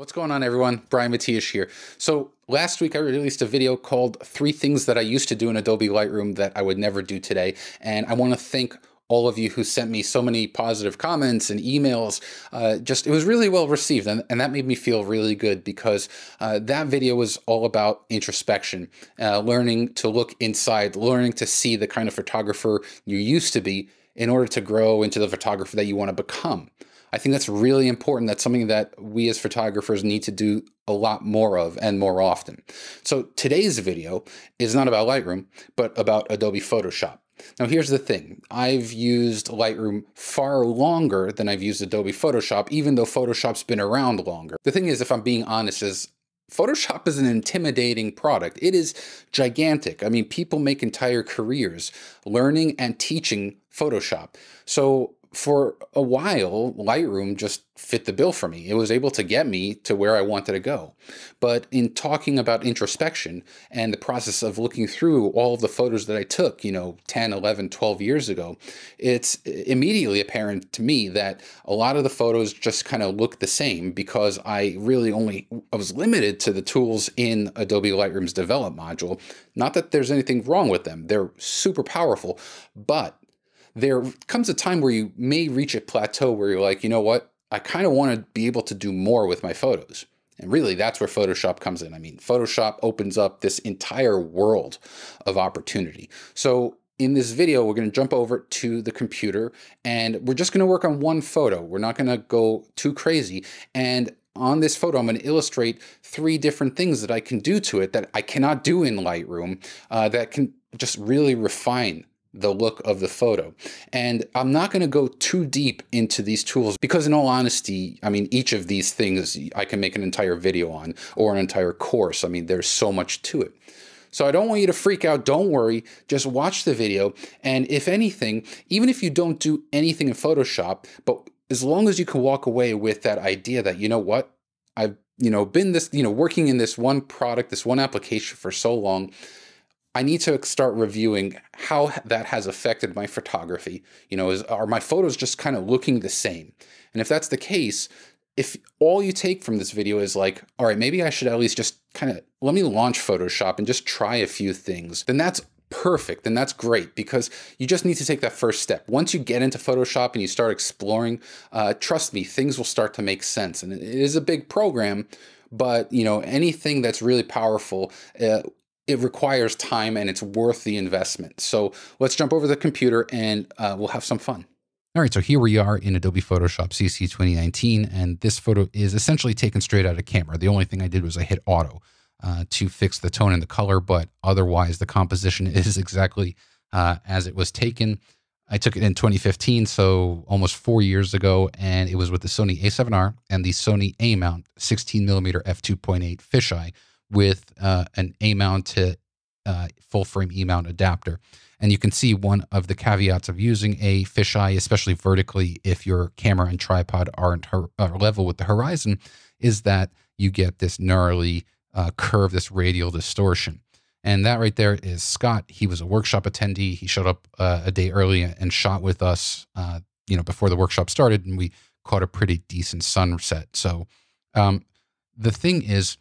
What's going on, everyone? Brian Matiash here. So last week I released a video called 3 Things That I Used to Do in Adobe Lightroom That I Would Never Do Today. And I want to thank all of you who sent me so many positive comments and emails. It was really well received. And that made me feel really good because that video was all about introspection, learning to look inside, learning to see the kind of photographer you used to be in order to grow into the photographer that you want to become. I think that's really important. That's something that we as photographers need to do a lot more of and more often. So today's video is not about Lightroom, but about Adobe Photoshop. Now, here's the thing. I've used Lightroom far longer than I've used Adobe Photoshop, even though Photoshop's been around longer. The thing is, if I'm being honest, is Photoshop is an intimidating product. It is gigantic. I mean, people make entire careers learning and teaching Photoshop. So for a while, Lightroom just fit the bill for me. It was able to get me to where I wanted to go. But in talking about introspection and the process of looking through all of the photos that I took, 10, 11, 12 years ago, it's immediately apparent to me that a lot of the photos just kind of look the same because I was limited to the tools in Adobe Lightroom's Develop module. Not that there's anything wrong with them. They're super powerful, but there comes a time where you may reach a plateau where you're like, you know what, I kind of want to be able to do more with my photos. And really, that's where Photoshop comes in. I mean, Photoshop opens up this entire world of opportunity. So in this video, we're going to jump over to the computer and we're just going to work on one photo. We're not going to go too crazy. And on this photo, I'm going to illustrate 3 different things that I can do to it that I cannot do in Lightroom that can just really refine the look of the photo. And I'm not going to go too deep into these tools because, in all honesty, I mean, each of these things I can make an entire video on or an entire course. I mean, there's so much to it. So I don't want you to freak out. Don't worry. Just watch the video. And if anything, even if you don't do anything in Photoshop, but as long as you can walk away with that idea that, you know what, I've, been this, working in this one product, this one application for so long, I need to start reviewing how that has affected my photography. Are my photos just kind of looking the same? And if that's the case, if all you take from this video is like, all right, maybe I should at least just kind of let me launch Photoshop and just try a few things, then that's perfect. Then that's great because you just need to take that first step. Once you get into Photoshop and you start exploring, trust me, things will start to make sense. And it is a big program, but anything that's really powerful, it requires time and it's worth the investment. So let's jump over to the computer and we'll have some fun. All right, so here we are in Adobe Photoshop CC 2019, and this photo is essentially taken straight out of camera. The only thing I did was I hit auto to fix the tone and the color, but otherwise the composition is exactly as it was taken. I took it in 2015, so almost 4 years ago, and it was with the Sony A7R and the Sony A-mount 16mm f2.8 fisheye, with an A-mount to full-frame E-mount adapter. And you can see one of the caveats of using a fisheye, especially vertically, if your camera and tripod aren't level with the horizon, is that you get this gnarly curve, this radial distortion. And that right there is Scott. He was a workshop attendee. He showed up a day early and shot with us before the workshop started, and we caught a pretty decent sunset. So the thing is,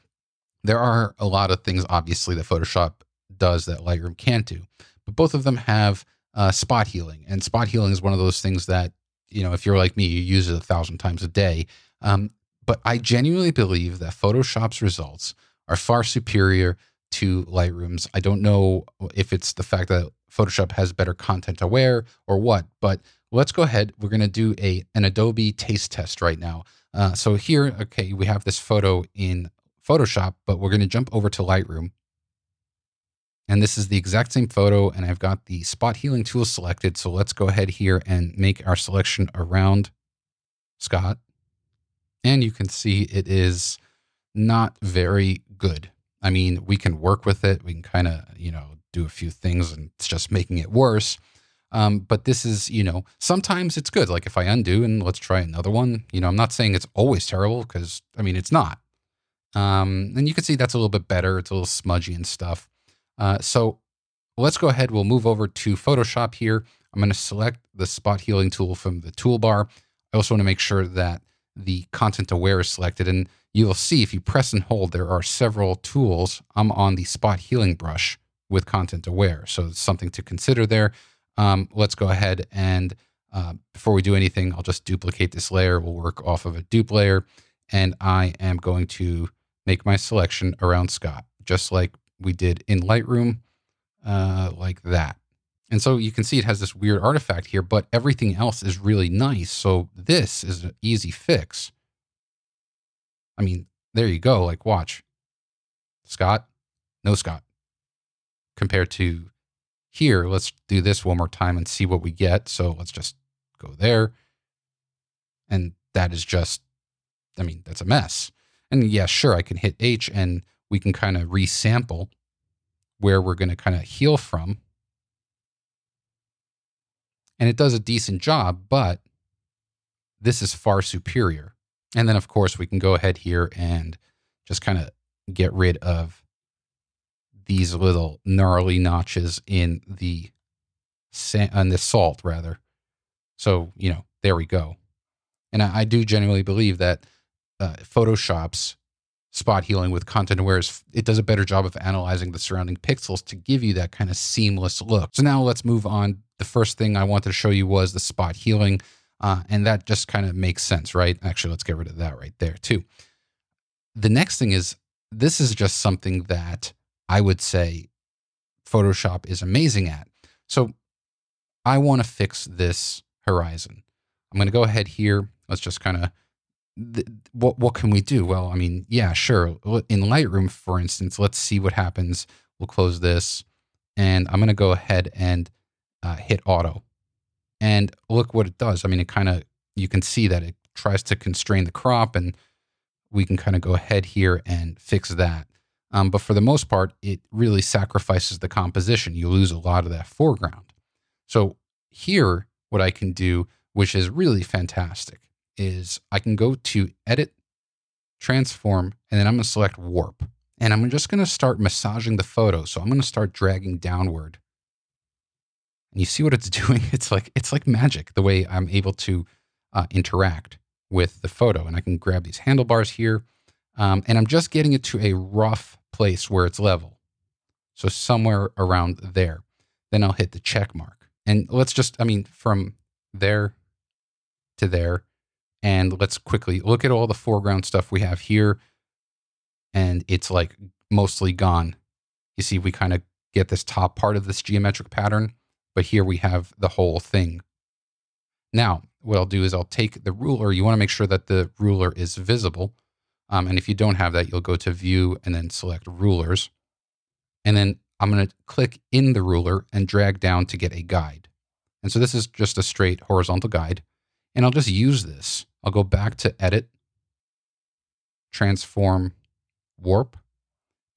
there are a lot of things, obviously, that Photoshop does that Lightroom can't do, but both of them have spot healing. And spot healing is one of those things that, if you're like me, you use it 1,000 times a day. But I genuinely believe that Photoshop's results are far superior to Lightroom's. I don't know if it's the fact that Photoshop has better content aware or what, but let's go ahead. We're going to do an Adobe taste test right now. So here, okay, we have this photo in Photoshop, but we're going to jump over to Lightroom. And this is the exact same photo, and I've got the spot healing tool selected. So let's go ahead here and make our selection around Scott. And you can see it is not very good. I mean, we can work with it. We can kind of, do a few things, and it's just making it worse. But this is, sometimes it's good. Like if I undo and let's try another one, I'm not saying it's always terrible because, I mean, it's not. And you can see that's a little bit better. It's a little smudgy and stuff. So let's go ahead. We'll move over to Photoshop here. I'm going to select the spot healing tool from the toolbar. I also want to make sure that the content aware is selected. And you'll see if you press and hold, there are several tools. I'm on the spot healing brush with Content Aware. So it's something to consider there. Let's go ahead and before we do anything, I'll just duplicate this layer. We'll work off of a dupe layer. And I am going to make my selection around Scott, just like we did in Lightroom, like that. And so you can see it has this weird artifact here, but everything else is really nice. So this is an easy fix. I mean, there you go. Like, watch. Scott, no Scott. Compared to here, let's do this one more time and see what we get. So let's just go there. And that is just, I mean, that's a mess. And yeah, sure, I can hit H and we can kind of resample where we're going to kind of heal from. And it does a decent job, but this is far superior. And then, of course, we can go ahead here and just kind of get rid of these little gnarly notches in the sand, on the salt, rather. So, you know, there we go. And I do genuinely believe that Photoshop's spot healing with Content Aware, it does a better job of analyzing the surrounding pixels to give you that kind of seamless look. So now let's move on. The first thing I wanted to show you was the spot healing, and that just kind of makes sense, right? Actually, let's get rid of that right there too. The next thing is, this is just something that I would say Photoshop is amazing at. So I want to fix this horizon. I'm going to go ahead here. Let's just kind of, what can we do? Well, I mean, yeah, sure. In Lightroom, for instance, let's see what happens. We'll close this and I'm going to go ahead and hit auto and look what it does. I mean, it kind of, you can see that it tries to constrain the crop and we can kind of go ahead here and fix that. But for the most part, it really sacrifices the composition. You lose a lot of that foreground. So here, what I can do, which is really fantastic, is I can go to edit, transform, and then I'm going to select warp. And I'm just going to start massaging the photo. So I'm going to start dragging downward. And you see what it's doing? It's like magic, the way I'm able to interact with the photo. And I can grab these handlebars here. And I'm just getting it to a rough place where it's level. So somewhere around there. Then I'll hit the check mark. And let's just, I mean, from there to there. And let's quickly look at all the foreground stuff we have here. And it's like mostly gone. You see, we kind of get this top part of this geometric pattern, but here we have the whole thing. Now, what I'll do is I'll take the ruler. You want to make sure that the ruler is visible. And if you don't have that, you'll go to view and then select rulers. And then I'm going to click in the ruler and drag down to get a guide. And so this is just a straight horizontal guide. And I'll just use this. I'll go back to edit, transform, warp,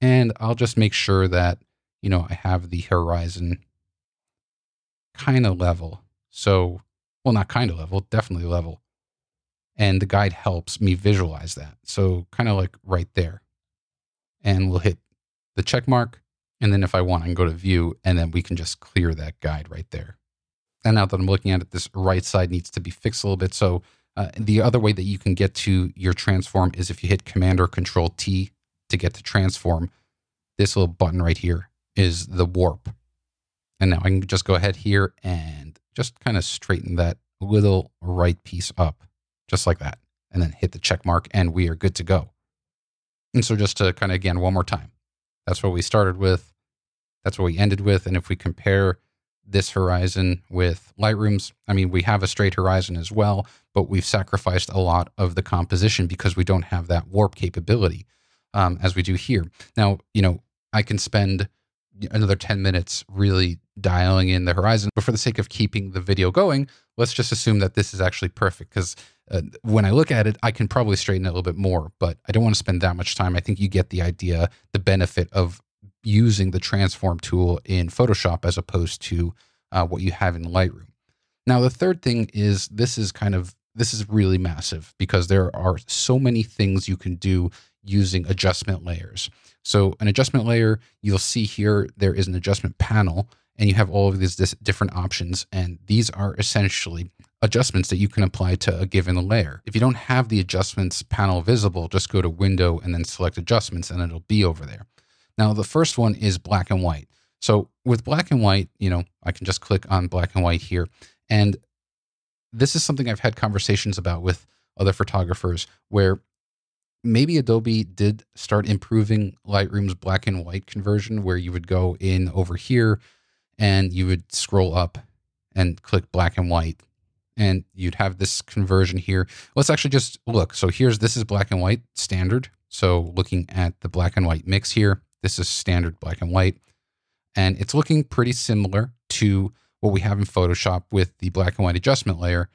and I'll just make sure that, you know, I have the horizon kind of level. So, well, not kind of level, definitely level. And the guide helps me visualize that. So kind of like right there. And we'll hit the check mark. And then if I want, I can go to view and then we can just clear that guide right there. And now that I'm looking at it, this right side needs to be fixed a little bit. So the other way that you can get to your transform is if you hit Command or Control T to get to transform. This little button right here is the warp. And now I can just go ahead here and just kind of straighten that little right piece up just like that. And then hit the check mark and we are good to go. And so just to kind of, again, one more time, that's what we started with. That's what we ended with. And if we compare this horizon with Lightroom's, I mean, we have a straight horizon as well, but we've sacrificed a lot of the composition because we don't have that warp capability as we do here. Now, you know, I can spend another 10 minutes really dialing in the horizon, but for the sake of keeping the video going, let's just assume that this is actually perfect because when I look at it, I can probably straighten it a little bit more, but I don't want to spend that much time. I think you get the idea, the benefit of using the transform tool in Photoshop as opposed to what you have in Lightroom. Now, the third thing is this is really massive because there are so many things you can do using adjustment layers. So an adjustment layer, you'll see here, there is an adjustment panel and you have all of these different options. And these are essentially adjustments that you can apply to a given layer. If you don't have the adjustments panel visible, just go to Window and then select adjustments and it'll be over there. Now, the first one is black and white. So with black and white, you know, I can just click on black and white here. And this is something I've had conversations about with other photographers where maybe Adobe did start improving Lightroom's black and white conversion, where you would go in over here and you would scroll up and click black and white. And you'd have this conversion here. Let's actually just look. So here's, this is black and white standard. So looking at the black and white mix here, this is standard black and white. And it's looking pretty similar to what we have in Photoshop with the black and white adjustment layer.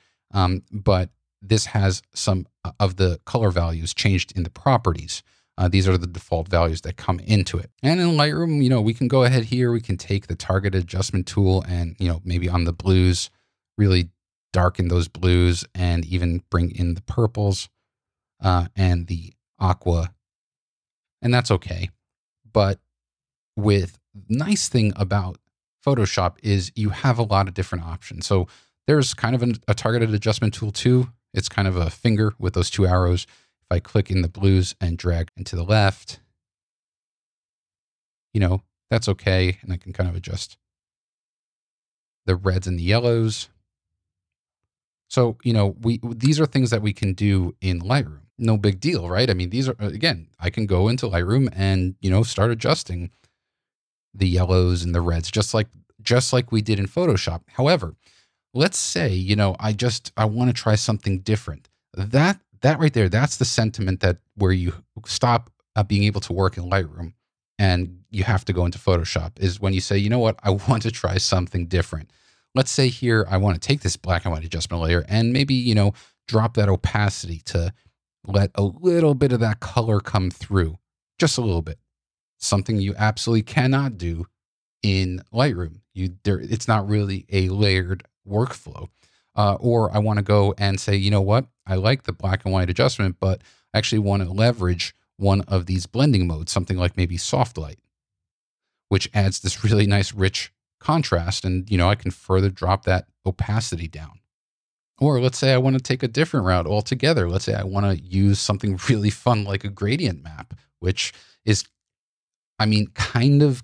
But this has some of the color values changed in the properties. These are the default values that come into it. And in Lightroom, you know, we can go ahead here. We can take the target adjustment tool and, you know, maybe on the blues, really darken those blues and even bring in the purples and the aqua. And that's okay. But with nice thing about Photoshop is you have a lot of different options. So there's kind of a targeted adjustment tool too. It's kind of a finger with those two arrows. If I click in the blues and drag into the left, you know, that's okay. And I can kind of adjust the reds and the yellows. So, you know, these are things that we can do in Lightroom. No big deal, right? I mean, these are, again, I can go into Lightroom and, you know, start adjusting the yellows and the reds, just like we did in Photoshop. However, let's say, you know, I want to try something different. That right there, that's the sentiment that where you stop being able to work in Lightroom and you have to go into Photoshop, is when you say, you know what, I want to try something different. Let's say here, I want to take this black and white adjustment layer and maybe, you know, drop that opacity to let a little bit of that color come through, just a little bit. Something you absolutely cannot do in Lightroom. It's not really a layered workflow. Or I want to go and say, you know what? I like the black and white adjustment, but I actually want to leverage one of these blending modes, something like maybe soft light, which adds this really nice rich contrast. And, you know, I can further drop that opacity down. Or let's say I want to take a different route altogether. Let's say I want to use something really fun like a gradient map, which is, I mean, kind of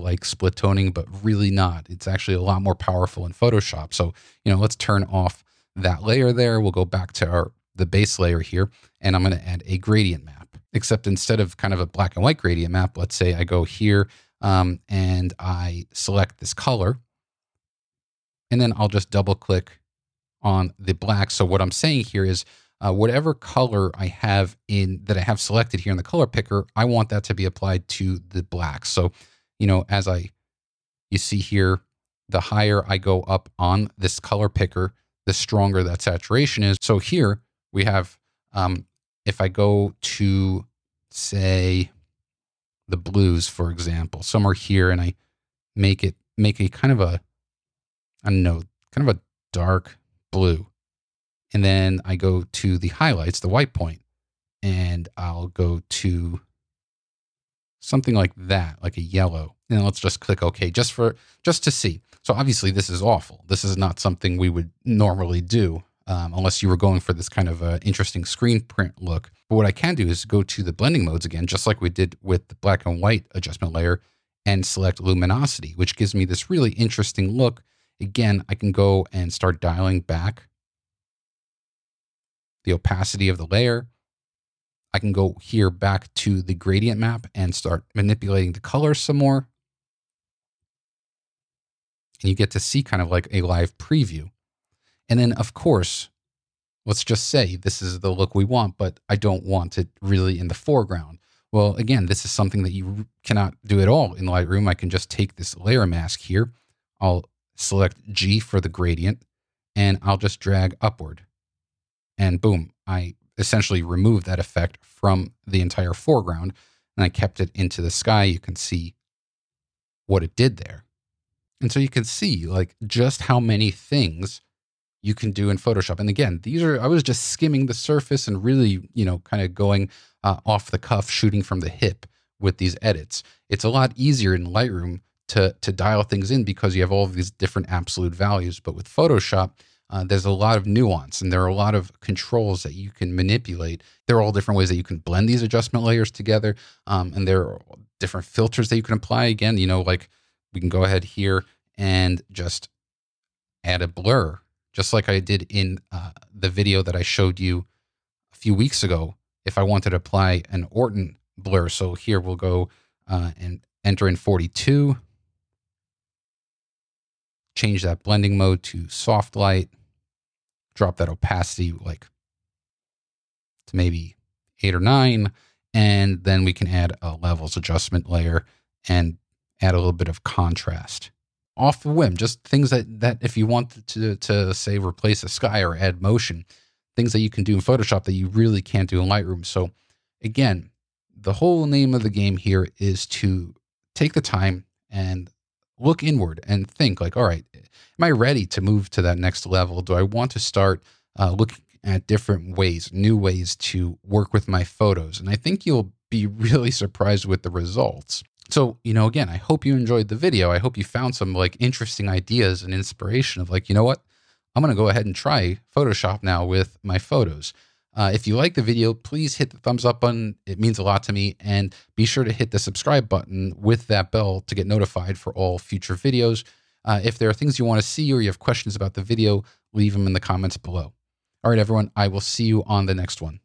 like split toning, but really not. It's actually a lot more powerful in Photoshop. So, you know, let's turn off that layer there. We'll go back to the base layer here, and I'm going to add a gradient map, except instead of kind of a black and white gradient map, let's say I go here and I select this color, and then I'll just double click on the black. So what I'm saying here is, whatever color I have that I have selected here in the color picker, I want that to be applied to the black. So, you know, as you see here, the higher I go up on this color picker, the stronger that saturation is. So here we have, if I go to say the blues, for example, somewhere here, and I make a kind of a, I don't know, kind of a dark blue. And then I go to the highlights, the white point, and I'll go to something like that, like a yellow. And let's just click OK just to see. So obviously this is awful. This is not something we would normally do unless you were going for this kind of interesting screen print look. But what I can do is go to the blending modes again, just like we did with the black and white adjustment layer, and select luminosity, which gives me this really interesting look. Again, I can go and start dialing back the opacity of the layer. I can go here back to the gradient map and start manipulating the color some more. And you get to see kind of like a live preview. And then of course, let's just say this is the look we want, but I don't want it really in the foreground. Well, again, this is something that you cannot do at all in Lightroom. I can just take this layer mask here. I'll select G for the gradient and I'll just drag upward. And boom, I essentially removed that effect from the entire foreground and I kept it into the sky. You can see what it did there. And so you can see like just how many things you can do in Photoshop. And again, I was just skimming the surface and really, you know, kind of going off the cuff, shooting from the hip with these edits. It's a lot easier in Lightroom to dial things in because you have all of these different absolute values. But with Photoshop, There's a lot of nuance, and there are a lot of controls that you can manipulate. There are all different ways that you can blend these adjustment layers together. And there are different filters that you can apply. Again, you know, like we can go ahead here and just add a blur, just like I did in the video that I showed you a few weeks ago. If I wanted to apply an Orton blur. So here we'll go and enter in 42. Change that blending mode to soft light, drop that opacity like to maybe 8 or 9, and then we can add a levels adjustment layer and add a little bit of contrast off the whim, just things that if you want to say replace a sky or add motion, things that you can do in Photoshop that you really can't do in Lightroom. So again, the whole name of the game here is to take the time and look inward and think like, all right, am I ready to move to that next level? Do I want to start looking at different ways, new ways to work with my photos? And I think you'll be really surprised with the results. So, you know, again, I hope you enjoyed the video. I hope you found some like interesting ideas and inspiration of like, you know what, I'm going to go ahead and try Photoshop now with my photos. If you like the video, please hit the thumbs up button. It means a lot to me. And be sure to hit the subscribe button with that bell to get notified for all future videos. If there are things you want to see or you have questions about the video, leave them in the comments below. All right, everyone, I will see you on the next one.